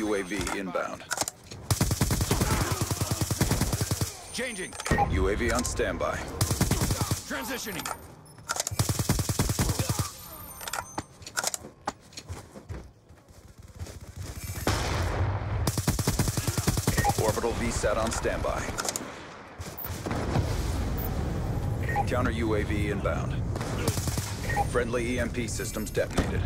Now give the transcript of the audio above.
UAV inbound. Changing. UAV on standby. Transitioning. Orbital VSAT on standby. Counter UAV inbound. Friendly EMP systems detonated.